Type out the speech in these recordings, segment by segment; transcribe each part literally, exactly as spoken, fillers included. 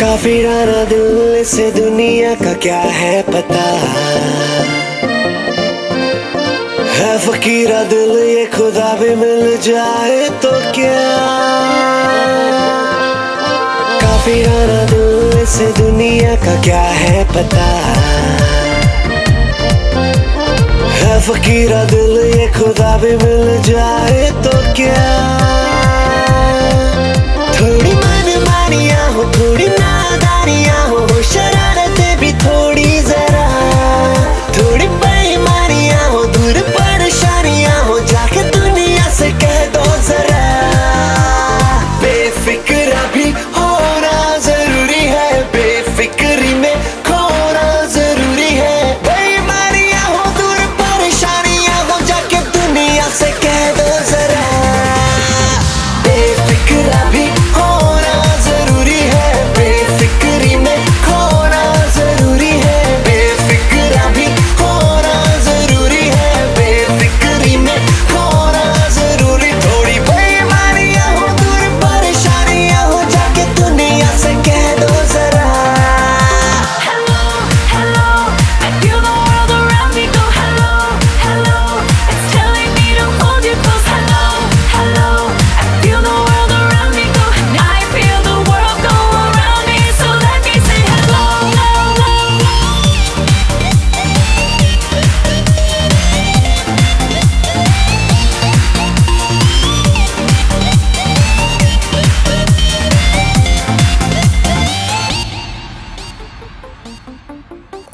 काफिराना दिल से दुनिया का क्या है पता है फकीरा दिल ये खुदा भी मिल जाए तो क्या। काफिराना दिल से दुनिया का क्या है पता है फकीरा दिल ये खुदा भी मिल जाए तो क्या। थोड़ी मन मानिया हो थोड़ी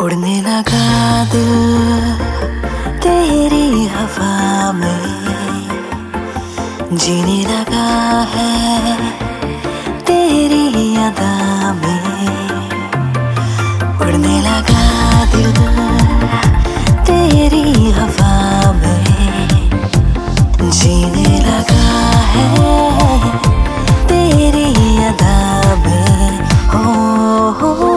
उड़ने लगा दिल तेरी हवा में जीने लगा है तेरी अदा में। उड़ने लगा दिल तेरी हवा में जीने लगा है तेरी अदा में। हो, हो, हो।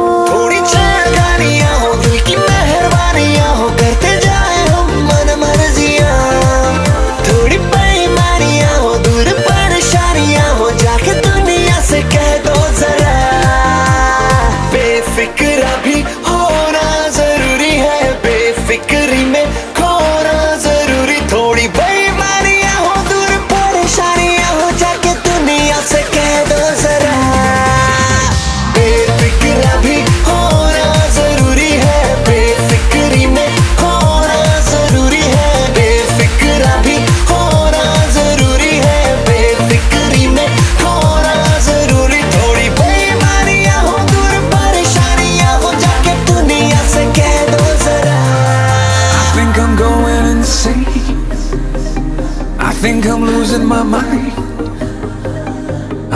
I think I'm losing my mind.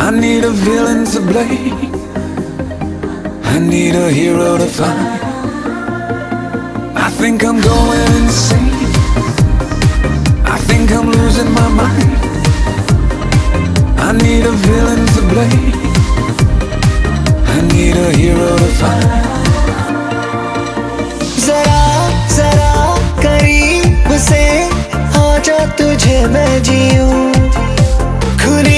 I need a villain to blame. I need a hero to find. I think I'm going insane. I think I'm losing my mind. I need a villain to blame. I need a hero to find. Zara, Zara, kareeb se. तुझे मैं जीऊं खुली